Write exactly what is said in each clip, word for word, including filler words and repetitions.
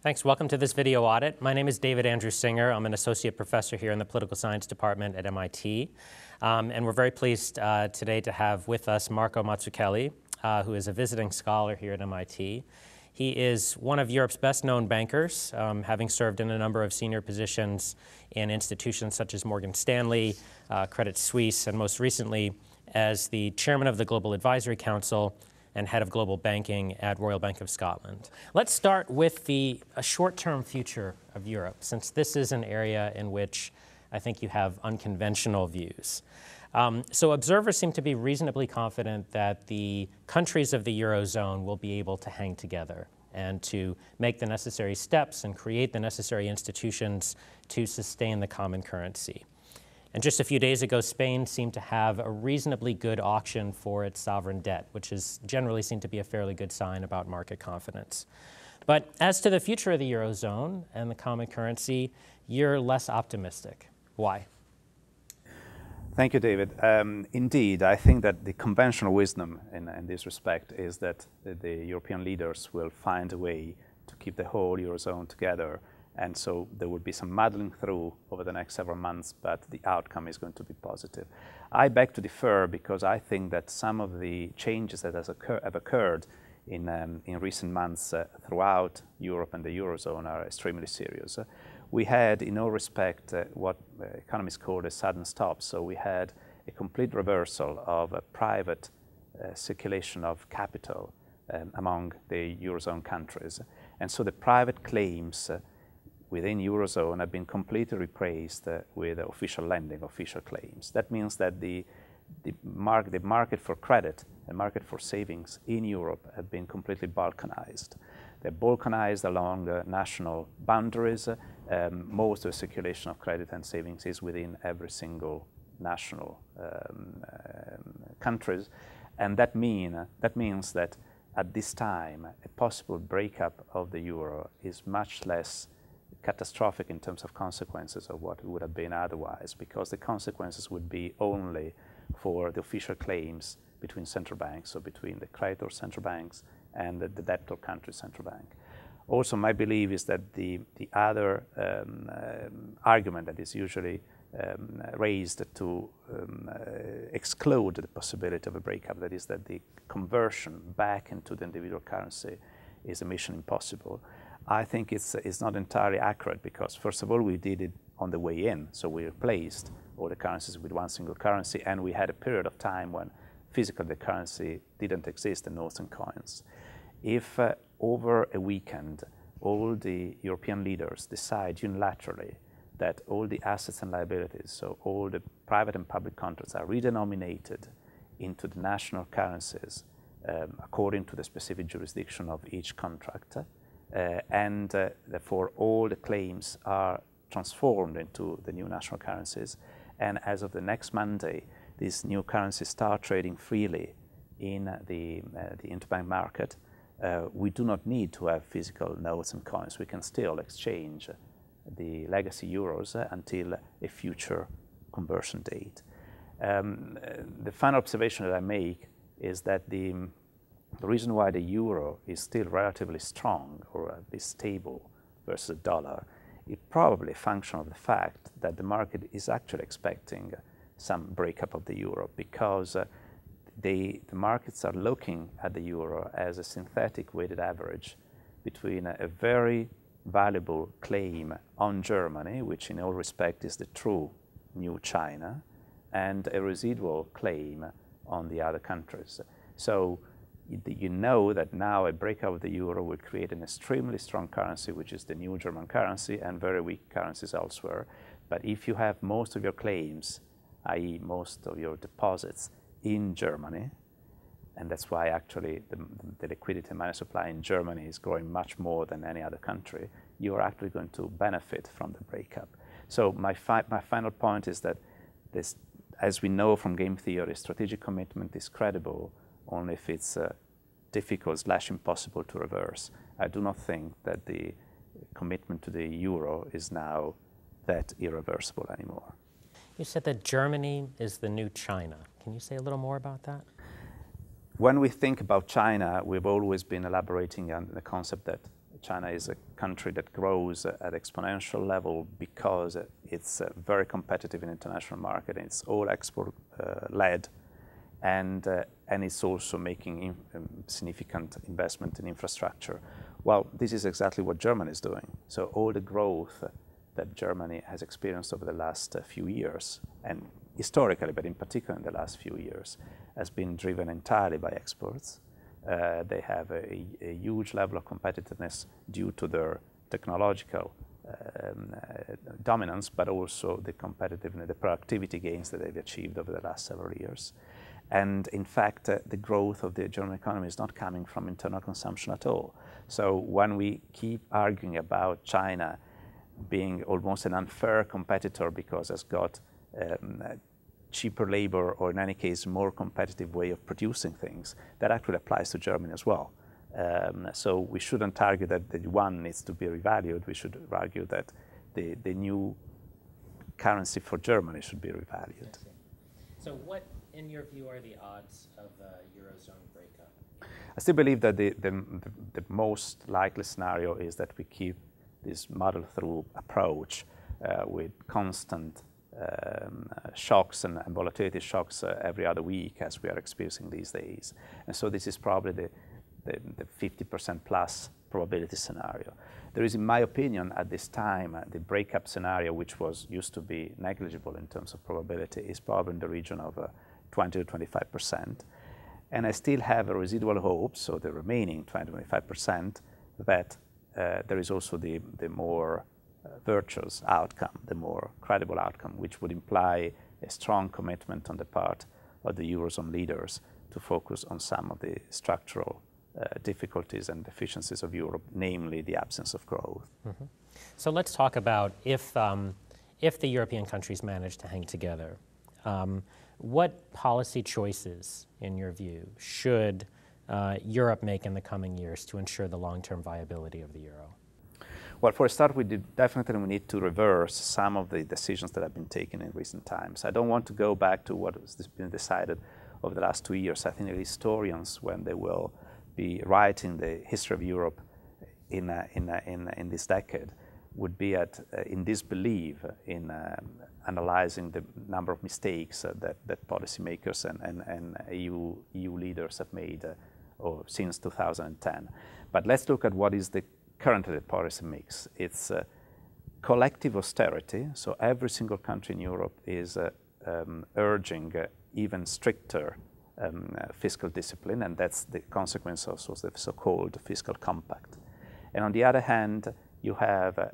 Thanks. Welcome to this video audit. My name is David Andrew Singer. I'm an associate professor here in the political science department at M I T. Um, and we're very pleased uh, today to have with us Marco Mazzucchelli, uh, who is a visiting scholar here at M I T. He is one of Europe's best known bankers, um, having served in a number of senior positions in institutions such as Morgan Stanley, uh, Credit Suisse, and most recently as the chairman of the Global Advisory Council and head of global banking at Royal Bank of Scotland. Let's start with the a short-term future of Europe, since this is an area in which I think you have unconventional views. Um, so observers seem to be reasonably confident that the countries of the Eurozone will be able to hang together and to make the necessary steps and create the necessary institutions to sustain the common currency. And just a few days ago, Spain seemed to have a reasonably good auction for its sovereign debt, which is generally seen to be a fairly good sign about market confidence. But as to the future of the Eurozone and the common currency, you're less optimistic. Why? Thank you, David. Um, indeed, I think that the conventional wisdom in, in this respect is that the, the European leaders will find a way to keep the whole Eurozone together. And so there will be some muddling through over the next several months, but the outcome is going to be positive. I beg to differ, because I think that some of the changes that has occur have occurred in, um, in recent months uh, throughout Europe and the Eurozone are extremely serious. Uh, we had, in all respect, uh, what economists call a sudden stop. So we had a complete reversal of a private uh, circulation of capital um, among the Eurozone countries. And so the private claims uh, within Eurozone have been completely replaced uh, with official lending, official claims. That means that the, the, mar the market for credit, the market for savings in Europe have been completely balkanized. They're balkanized along uh, national boundaries. Um, most of the circulation of credit and savings is within every single national um, um, countries. And that, mean, uh, that means that at this time, a possible breakup of the euro is much less catastrophic in terms of consequences of what it would have been otherwise, because the consequences would be only for the official claims between central banks, so between the creditor central banks and the, the debtor country central bank. Also, my belief is that the, the other um, um, argument that is usually um, raised to um, uh, exclude the possibility of a breakup, that is that the conversion back into the individual currency is a mission impossible. I think it's, it's not entirely accurate, because, first of all, we did it on the way in. So we replaced all the currencies with one single currency, and we had a period of time when physically the currency didn't exist, the notes and coins. If uh, over a weekend all the European leaders decide unilaterally that all the assets and liabilities, so all the private and public contracts, are redenominated into the national currencies um, according to the specific jurisdiction of each contract, Uh, and uh, therefore all the claims are transformed into the new national currencies, and as of the next Monday these new currencies start trading freely in uh, the, uh, the interbank market, uh, we do not need to have physical notes and coins. We can still exchange the legacy euros uh, until a future conversion date. Um, the final observation that I make is that the The reason why the euro is still relatively strong, or at least stable, versus the dollar, is probably a function of the fact that the market is actually expecting some breakup of the euro, because uh, they, the markets are looking at the euro as a synthetic weighted average between a, a very valuable claim on Germany, which in all respect is the true new China, and a residual claim on the other countries. So you know that now a breakup of the euro will create an extremely strong currency, which is the new German currency, and very weak currencies elsewhere. But if you have most of your claims, that is most of your deposits, in Germany, and that's why actually the, the liquidity and money supply in Germany is growing much more than any other country, you are actually going to benefit from the breakup. So my, fi my final point is that this, as we know from game theory, strategic commitment is credible only if it's uh, difficult slash impossible to reverse. I do not think that the commitment to the euro is now that irreversible anymore. You said that Germany is the new China. Can you say a little more about that? When we think about China, we've always been elaborating on the concept that China is a country that grows at exponential level because it's very competitive in the international market, and it's all export uh, led, and uh, and it's also making in, um, significant investment in infrastructure. Well, this is exactly what Germany is doing. So all the growth that Germany has experienced over the last uh, few years, and historically, but in particular in the last few years, has been driven entirely by exports. Uh, they have a, a huge level of competitiveness due to their technological um, uh, dominance, but also the competitiveness, the productivity gains that they've achieved over the last several years. And in fact, uh, the growth of the German economy is not coming from internal consumption at all. So when we keep arguing about China being almost an unfair competitor because it's got um, cheaper labor, or in any case, more competitive way of producing things, that actually applies to Germany as well. Um, so we shouldn't argue that the yuan needs to be revalued. We should argue that the, the new currency for Germany should be revalued. So what, in your view, are the odds of a Eurozone breakup? I still believe that the, the, the most likely scenario is that we keep this muddle through approach uh, with constant Um, uh, shocks and, and volatility shocks uh, every other week, as we are experiencing these days. And so this is probably the, the, the fifty percent plus probability scenario. There is, in my opinion, at this time, uh, the breakup scenario, which was used to be negligible in terms of probability, is probably in the region of uh, twenty to twenty-five percent. And I still have a residual hope, so the remaining twenty to twenty-five percent, that uh, there is also the, the more virtuous outcome, the more credible outcome, which would imply a strong commitment on the part of the Eurozone leaders to focus on some of the structural uh, difficulties and deficiencies of Europe, namely the absence of growth. Mm-hmm. So let's talk about if, um, if the European countries manage to hang together, um, what policy choices, in your view, should uh, Europe make in the coming years to ensure the long-term viability of the euro? Well, for a start, we did definitely we need to reverse some of the decisions that have been taken in recent times. I don't want to go back to what has been decided over the last two years. I think the historians, when they will be writing the history of Europe in, uh, in, uh, in, uh, in this decade, would be at, uh, in disbelief in um, analyzing the number of mistakes uh, that, that policymakers and, and, and E U, E U leaders have made uh, or since two thousand ten. But let's look at what is the currently the policy mix. It's uh, collective austerity, so every single country in Europe is uh, um, urging uh, even stricter um, uh, fiscal discipline, and that's the consequence of the so-called fiscal compact. And on the other hand, you have uh,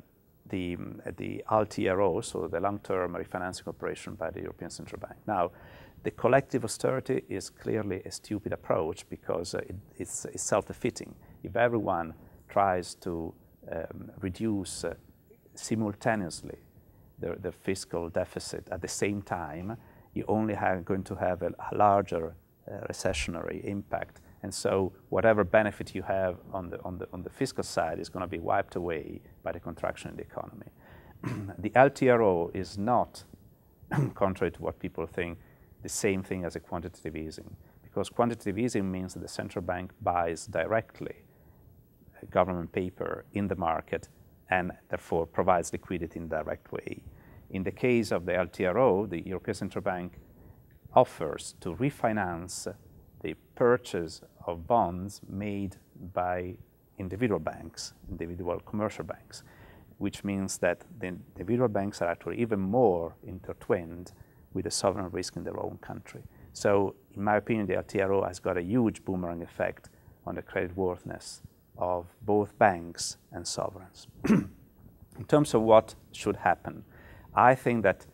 the, the L T R O, so the long-term refinancing operation by the European Central Bank. Now, the collective austerity is clearly a stupid approach because uh, it, it's, it's self-defeating. If everyone tries to um, reduce uh, simultaneously the, the fiscal deficit at the same time, you only are going to have a, a larger uh, recessionary impact. And so whatever benefit you have on the, on the, on the fiscal side is going to be wiped away by the contraction in the economy. The L T R O is not, contrary to what people think, the same thing as a quantitative easing, because quantitative easing means that the central bank buys directly government paper in the market and therefore provides liquidity in a direct way. In the case of the L T R O, the European Central Bank offers to refinance the purchase of bonds made by individual banks, individual commercial banks, which means that the individual banks are actually even more intertwined with the sovereign risk in their own country. So in my opinion, the L T R O has got a huge boomerang effect on the creditworthiness of both banks and sovereigns. In terms of what should happen, I think that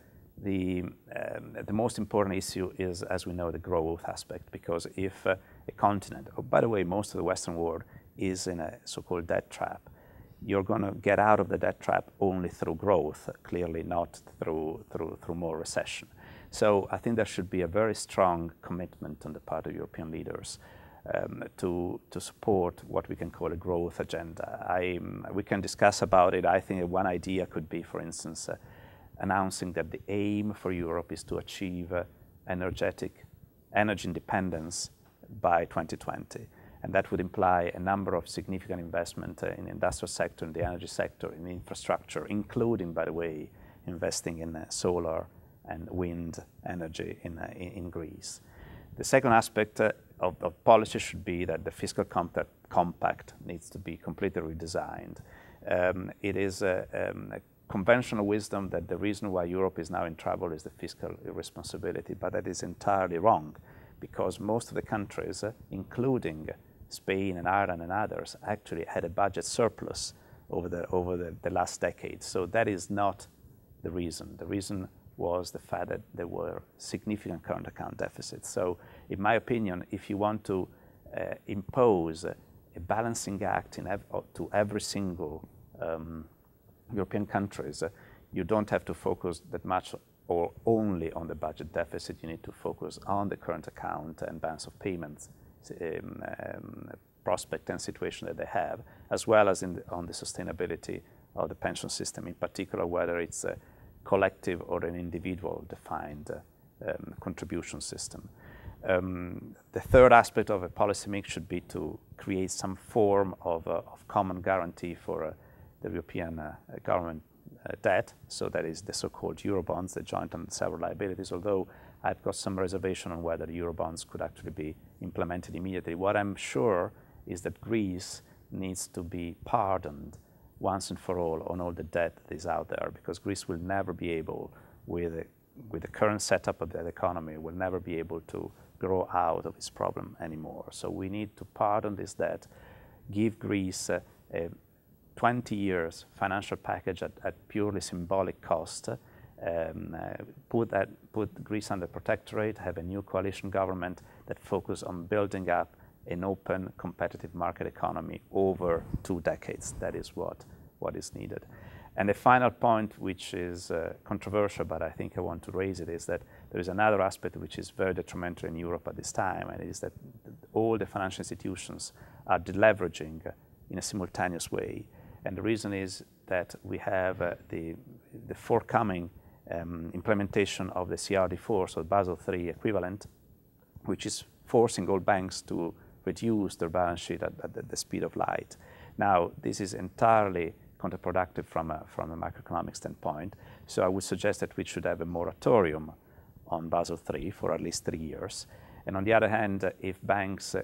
the, um, the most important issue is, as we know, the growth aspect, because if uh, a continent, or by the way, most of the Western world, is in a so-called debt trap, you're going to get out of the debt trap only through growth, clearly not through, through, through more recession. So I think there should be a very strong commitment on the part of European leaders Um, to, to support what we can call a growth agenda. I, um, we can discuss about it. I think one idea could be, for instance, uh, announcing that the aim for Europe is to achieve uh, energetic energy independence by twenty twenty. and that would imply a number of significant investment uh, in the industrial sector, in the energy sector, in infrastructure, including, by the way, investing in uh, solar and wind energy in, uh, in, in Greece. The second aspect uh, of, of policy should be that the fiscal compact, compact needs to be completely redesigned. Um, it is a, um, a conventional wisdom that the reason why Europe is now in trouble is the fiscal irresponsibility, but that is entirely wrong, because most of the countries, uh, including Spain and Ireland and others, actually had a budget surplus over the, over the, the last decade. So that is not the reason. The reason was the fact that there were significant current account deficits. So in my opinion, if you want to uh, impose a balancing act in ev to every single um, European countries, uh, you don't have to focus that much or only on the budget deficit. You need to focus on the current account and balance of payments um, um, prospect and situation that they have, as well as in the, on the sustainability of the pension system, in particular whether it's a collective or an individual defined uh, um, contribution system. Um, the third aspect of a policy mix should be to create some form of, uh, of common guarantee for uh, the European uh, government uh, debt, so that is the so-called Eurobonds, the joint and several liabilities, although I've got some reservation on whether Eurobonds could actually be implemented immediately. What I'm sure is that Greece needs to be pardoned once and for all on all the debt that is out there, because Greece will never be able, with, with the current setup of the economy, will never be able to grow out of its problem anymore. So we need to pardon this debt, give Greece uh, a twenty years financial package at, at purely symbolic cost, um, uh, put, that, put Greece under protectorate, have a new coalition government that focus on building up an open, competitive market economy over two decades. That is what, what is needed. And the final point, which is uh, controversial, but I think I want to raise it, is that there is another aspect which is very detrimental in Europe at this time, and it is that all the financial institutions are deleveraging in a simultaneous way. And the reason is that we have uh, the, the forthcoming um, implementation of the C R D four, so Basel three equivalent, which is forcing all banks to reduce their balance sheet at, at the speed of light. Now, this is entirely counterproductive from a, from a macroeconomic standpoint, so I would suggest that we should have a moratorium on Basel three for at least three years. And on the other hand, if banks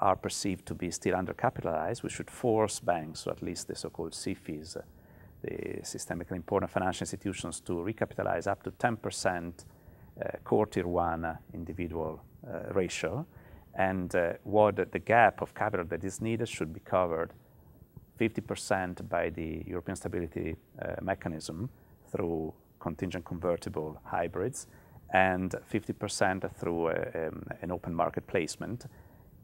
are perceived to be still undercapitalized, we should force banks, or at least the so-called SIFIs, the systemically important financial institutions, to recapitalize up to ten percent uh, core tier one individual uh, ratio. And uh, what the gap of capital that is needed should be covered fifty percent by the European Stability uh, Mechanism through contingent convertible hybrids, and fifty percent through uh, um, an open market placement,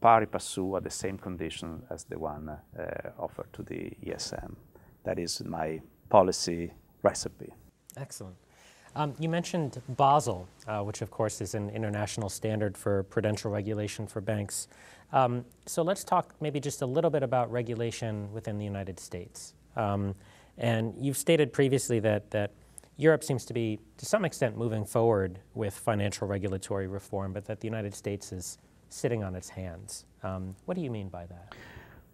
pari passu, at the same condition as the one uh, offered to the E S M. That is my policy recipe. Excellent. Um, you mentioned Basel, uh, which of course is an international standard for prudential regulation for banks. Um, so let's talk maybe just a little bit about regulation within the United States. Um, and you've stated previously that, that Europe seems to be, to some extent, moving forward with financial regulatory reform, but that the United States is sitting on its hands. Um, what do you mean by that?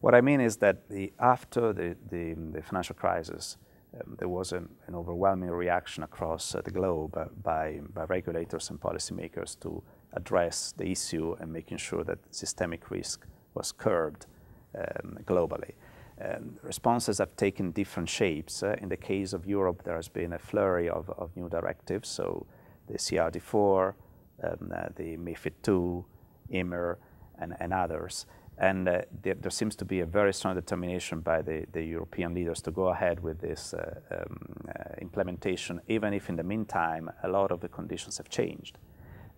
What I mean is that the, after the, the, the financial crisis, Um, there was an, an overwhelming reaction across uh, the globe uh, by, by regulators and policymakers to address the issue and making sure that systemic risk was curbed um, globally. Um, responses have taken different shapes. Uh, in the case of Europe, there has been a flurry of, of new directives, so the C R D four, um, uh, the MiFID two, E M I R, and, and others. And uh, there, there seems to be a very strong determination by the, the European leaders to go ahead with this uh, um, uh, implementation, even if in the meantime a lot of the conditions have changed.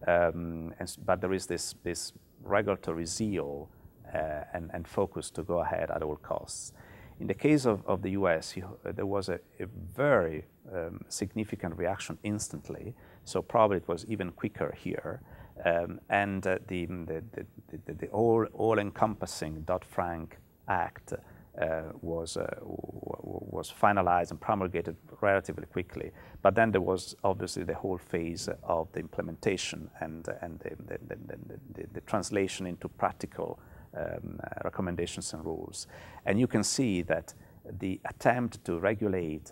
Um, and, but there is this, this regulatory zeal uh, and, and focus to go ahead at all costs. In the case of, of the U S, you, uh, there was a, a very um, significant reaction instantly, so probably it was even quicker here. Um, and uh, the, the, the, the all, all encompassing Dodd-Frank Act uh, was, uh, was finalized and promulgated relatively quickly. But then there was obviously the whole phase of the implementation and, and the, the, the, the, the, the translation into practical um, recommendations and rules. And you can see that the attempt to regulate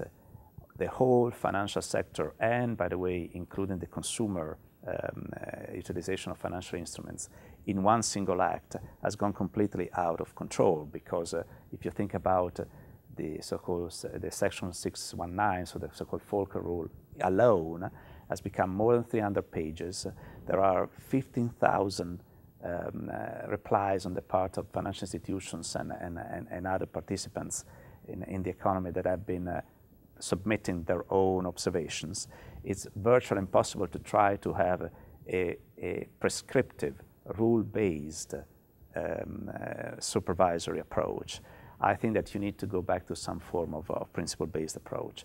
the whole financial sector, and by the way, including the consumer um, uh, utilization of financial instruments, in one single act has gone completely out of control. Because uh, if you think about uh, the so-called uh, the section six one nine, so the so-called Volcker rule alone, has become more than three hundred pages. There are fifteen thousand um, uh, replies on the part of financial institutions and, and, and, and other participants in, in the economy that have been uh, submitting their own observations. It's virtually impossible to try to have a, a prescriptive, rule-based um, uh, supervisory approach. I think that you need to go back to some form of, of principle-based approach.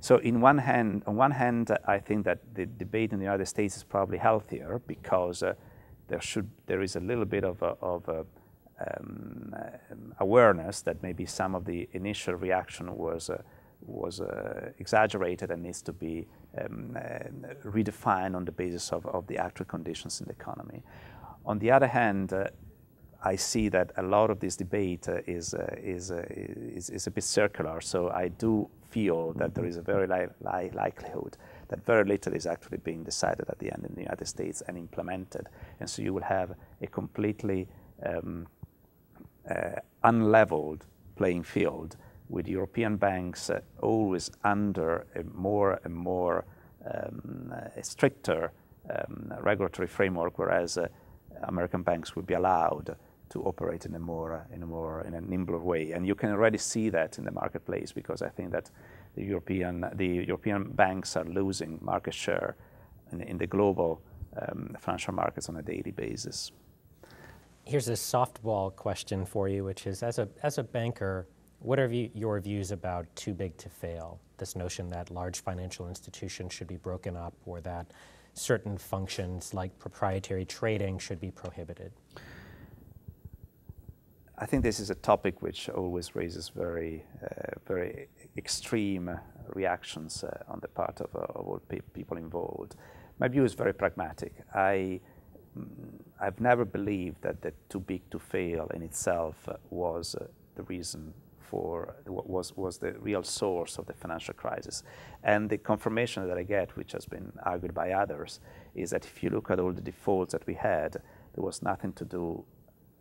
So in one hand, on one hand, I think that the debate in the United States is probably healthier, because uh, there should there is a little bit of, a, of a, um, awareness that maybe some of the initial reaction was uh, was uh, exaggerated and needs to be um, uh, redefined on the basis of, of the actual conditions in the economy. On the other hand, uh, I see that a lot of this debate uh, is, uh, is, uh, is, is a bit circular, so I do feel that there is a very li li likelihood that very little is actually being decided at the end in the United States and implemented. And so you will have a completely um, uh, unleveled playing field, with European banks uh, always under a more and more um, a stricter um, regulatory framework, whereas uh, American banks will be allowed to operate in a more, in a more, in a nimbler way. And you can already see that in the marketplace, because I think that the European, the European banks are losing market share in, in the global um, financial markets on a daily basis. Here's a softball question for you, which is, as a, as a banker, what are you, your views about too big to fail? This notion that large financial institutions should be broken up, or that certain functions like proprietary trading should be prohibited? I think this is a topic which always raises very, uh, very extreme reactions uh, on the part of, uh, of all pe people involved. My view is very pragmatic. I, I've never believed that the too big to fail in itself was uh, the reason for what was, was the real source of the financial crisis. And the confirmation that I get, which has been argued by others, is that if you look at all the defaults that we had, there was nothing to do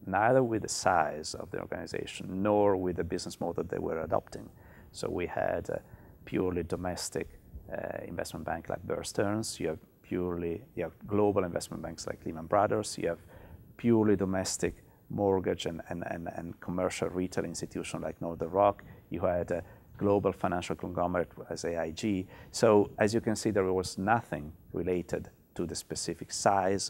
neither with the size of the organization nor with the business model they were adopting. So we had a purely domestic uh, investment bank like Bear Stearns, you have purely you have global investment banks like Lehman Brothers, you have purely domestic mortgage and, and, and, and commercial retail institution like Northern Rock. You had a global financial conglomerate as A I G. So as you can see, there was nothing related to the specific size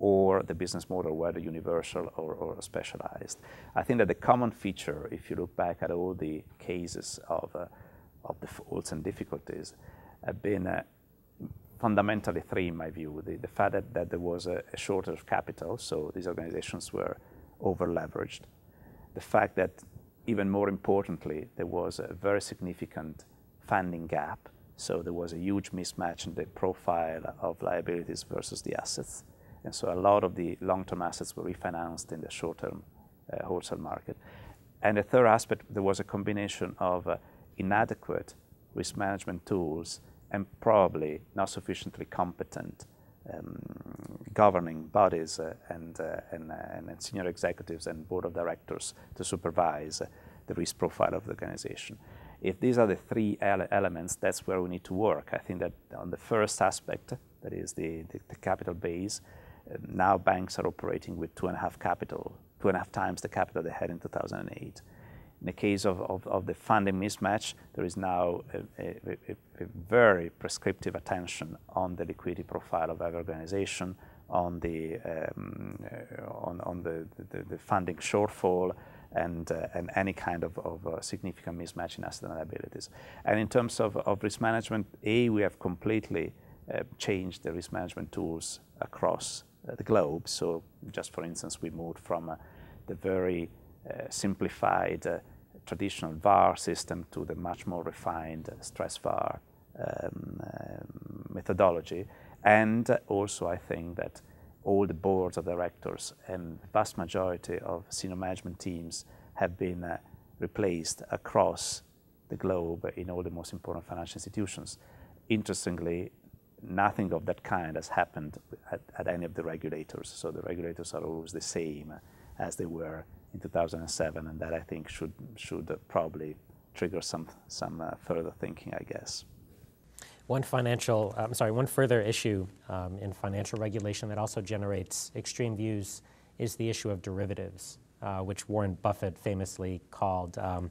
or the business model, whether universal or, or specialized. I think that the common feature, if you look back at all the cases of, uh, of defaults and difficulties, have been uh, fundamentally three, in my view. The, the fact that, that there was a, a shortage of capital, so these organizations were over-leveraged. The fact that, even more importantly, there was a very significant funding gap, so there was a huge mismatch in the profile of liabilities versus the assets. And so a lot of the long-term assets were refinanced in the short-term uh, wholesale market. And the third aspect, there was a combination of uh, inadequate risk management tools and probably not sufficiently competent Um, governing bodies uh, and, uh, and, uh, and senior executives and board of directors to supervise uh, the risk profile of the organization. If these are the three ele elements, that's where we need to work. I think that on the first aspect, that is the, the, the capital base, uh, now banks are operating with two and a half capital, two and a half times the capital they had in two thousand eight. In the case of, of, of the funding mismatch, there is now a, a, a very prescriptive attention on the liquidity profile of every organization, on the um, on, on the, the, the funding shortfall, and uh, and any kind of, of uh, significant mismatch in assets and liabilities. And in terms of, of risk management, A, we have completely uh, changed the risk management tools across uh, the globe. So just for instance, we moved from uh, the very Uh, simplified uh, traditional V A R system to the much more refined uh, stress V A R um, uh, methodology. And uh, also I think that all the boards of directors and the vast majority of senior management teams have been uh, replaced across the globe in all the most important financial institutions. Interestingly, nothing of that kind has happened at, at any of the regulators. So the regulators are always the same as they were in two thousand seven, and that I think should, should probably trigger some, some uh, further thinking, I guess. One financial, I'm sorry, one further issue um, in financial regulation that also generates extreme views is the issue of derivatives, uh, which Warren Buffett famously called um,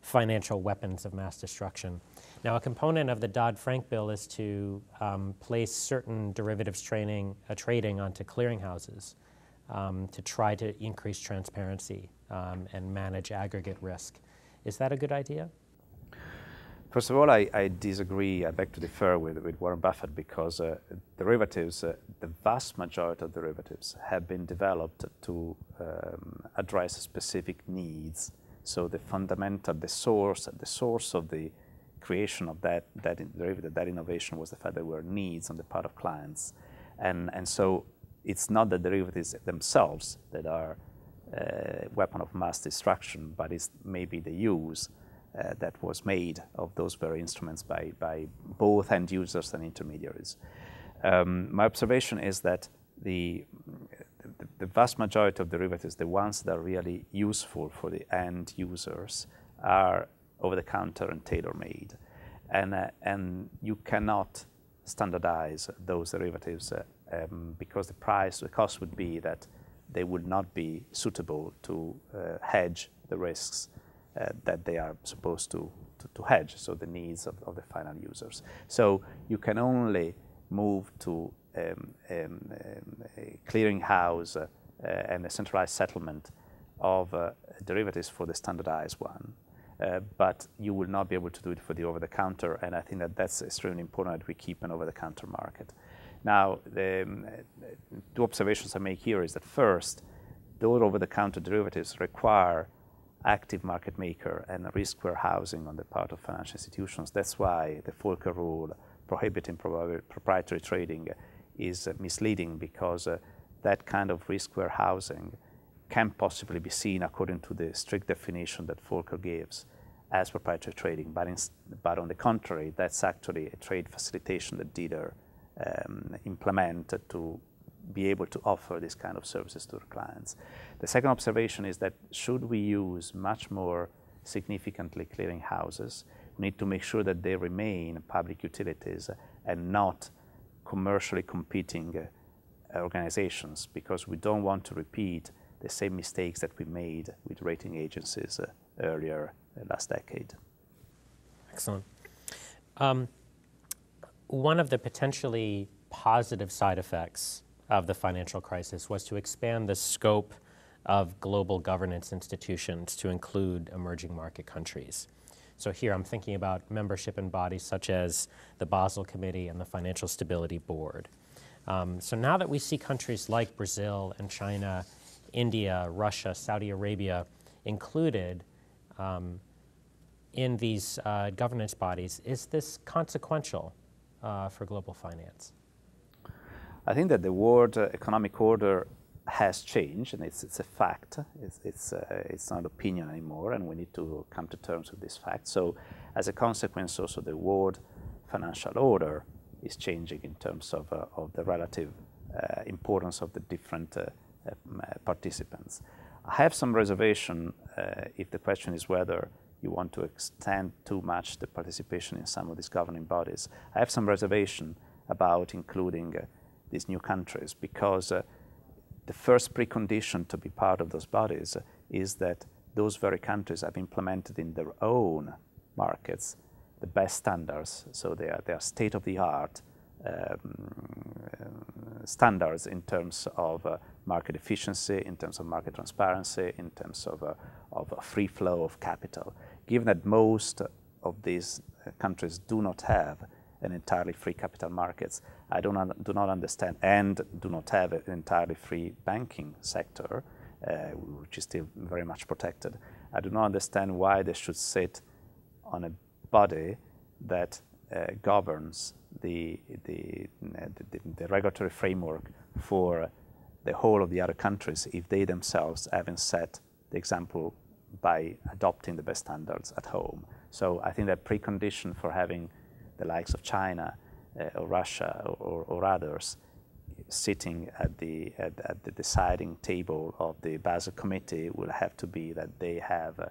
financial weapons of mass destruction. Now, a component of the Dodd-Frank bill is to um, place certain derivatives training, uh, trading onto clearinghouses um, to try to increase transparency um, and manage aggregate risk. Is that a good idea? First of all, I, I disagree, I beg to differ with, with Warren Buffett, because uh, derivatives, uh, the vast majority of derivatives have been developed to um, address specific needs. So the fundamental, the source, the source of the creation of that, that derivative, that innovation was the fact that there were needs on the part of clients. And, and so it's not the derivatives themselves that are a weapon of mass destruction, but it's maybe the use Uh, that was made of those very instruments by, by both end users and intermediaries. Um, my observation is that the, the, the vast majority of derivatives, the ones that are really useful for the end users, are over-the-counter and tailor-made. And, uh, and you cannot standardize those derivatives uh, um, because the price, the cost would be that they would not be suitable to uh, hedge the risks Uh, that they are supposed to, to, to hedge, so the needs of, of the final users. So you can only move to um, um, a clearinghouse uh, uh, and a centralized settlement of uh, derivatives for the standardized one, uh, but you will not be able to do it for the over-the-counter, and I think that that's extremely important that we keep an over-the-counter market. Now, the um, two observations I make here is that first, those over-the-counter derivatives require active market maker and risk warehousing on the part of financial institutions. That's why the Volcker rule prohibiting proprietary trading is misleading, because uh, that kind of risk warehousing can possibly be seen, according to the strict definition that Volcker gives, as proprietary trading. But, in, but on the contrary, that's actually a trade facilitation that dealer um, implement to be able to offer this kind of services to the clients. The second observation is that should we use much more significantly clearinghouses, we need to make sure that they remain public utilities and not commercially competing organizations, because we don't want to repeat the same mistakes that we made with rating agencies earlier last decade. Excellent. Um, one of the potentially positive side effects of the financial crisis was to expand the scope of global governance institutions to include emerging market countries. So here I'm thinking about membership in bodies such as the Basel Committee and the Financial Stability Board. Um, so now that we see countries like Brazil and China, India, Russia, Saudi Arabia included um, in these uh, governance bodies, is this consequential uh, for global finance? I think that the world uh, economic order has changed, and it's, it's a fact. It's, it's, uh, it's not opinion anymore, and we need to come to terms with this fact. So as a consequence, also the world financial order is changing in terms of, uh, of the relative uh, importance of the different uh, uh, participants. I have some reservation uh, if the question is whether you want to extend too much the participation in some of these governing bodies. I have some reservation about including uh, these new countries, because uh, the first precondition to be part of those bodies is that those very countries have implemented in their own markets the best standards, so they are, they are state-of-the-art um, standards in terms of uh, market efficiency, in terms of market transparency, in terms of, uh, of a free flow of capital. Given that most of these countries do not have an entirely free capital markets, I do not, do not understand, and do not have an entirely free banking sector, uh, which is still very much protected. I do not understand why they should sit on a body that uh, governs the, the, the, the, the regulatory framework for the whole of the other countries if they themselves haven't set the example by adopting the best standards at home. So I think that precondition for having the likes of China uh, or Russia or, or others sitting at the, at, at the deciding table of the Basel Committee will have to be that they have uh,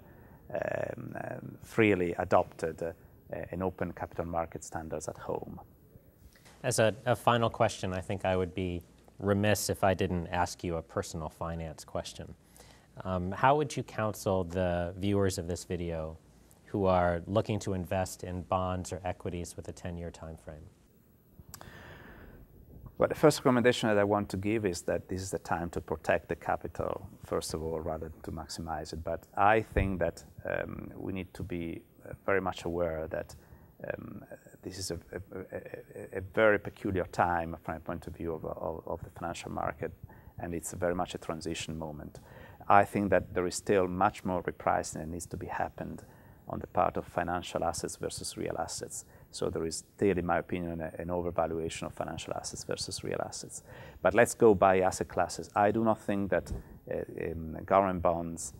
um, um, freely adopted uh, an open capital market standards at home. As a, a final question, I think I would be remiss if I didn't ask you a personal finance question. Um, how would you counsel the viewers of this video who are looking to invest in bonds or equities with a ten-year time frame? Well, the first recommendation that I want to give is that this is the time to protect the capital, first of all, rather than to maximize it. But I think that um, we need to be very much aware that um, this is a, a, a very peculiar time from the point of view of, of, of the financial market, and it's very much a transition moment. I think that there is still much more repricing that needs to be happened on the part of financial assets versus real assets. So there is still, in my opinion, a, an overvaluation of financial assets versus real assets. But let's go by asset classes. I do not think that uh, um, government bonds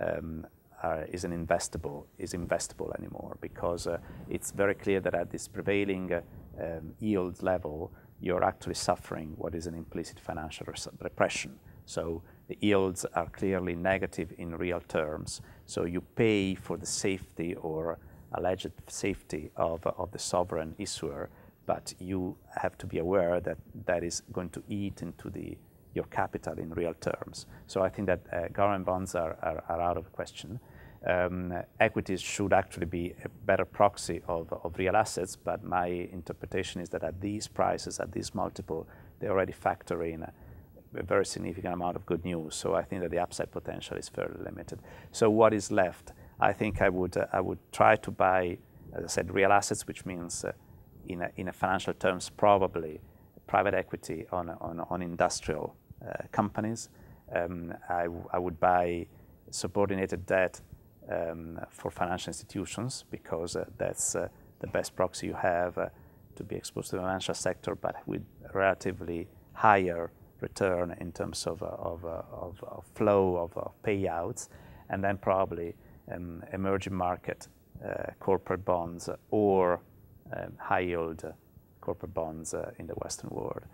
um, are, is an investable, is investable anymore, because uh, it's very clear that at this prevailing uh, um, yield level, you're actually suffering what is an implicit financial repression. So the yields are clearly negative in real terms. So you pay for the safety or alleged safety of, of the sovereign issuer, but you have to be aware that that is going to eat into the, your capital in real terms. So I think that uh, government bonds are, are, are out of the question. Um, equities should actually be a better proxy of, of real assets, but my interpretation is that at these prices, at these multiple, they already factor in a, a very significant amount of good news. So I think that the upside potential is fairly limited. So what is left? I think I would, uh, I would try to buy, as I said, real assets, which means uh, in, a, in a financial terms, probably private equity on, on, on industrial uh, companies. Um, I, I would buy subordinated debt um, for financial institutions, because uh, that's uh, the best proxy you have uh, to be exposed to the financial sector, but with relatively higher return in terms of, uh, of, uh, of, of flow, of, of payouts, and then probably Um, emerging market uh, corporate bonds or um, high-yield uh, corporate bonds uh, in the Western world.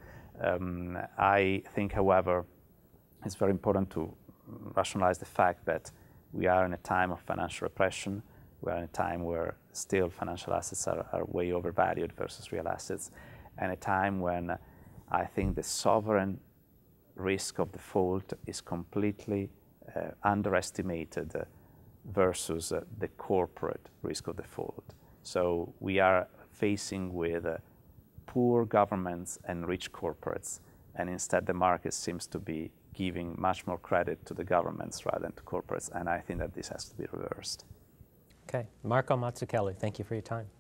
Um, I think, however, it's very important to rationalize the fact that we are in a time of financial repression. We are in a time where still financial assets are, are way overvalued versus real assets, and a time when I think the sovereign risk of default is completely uh, underestimated uh, versus uh, the corporate risk of default. So we are facing with uh, poor governments and rich corporates, and instead the market seems to be giving much more credit to the governments rather than to corporates, and I think that this has to be reversed. Okay, Marco Mazzucchelli, thank you for your time.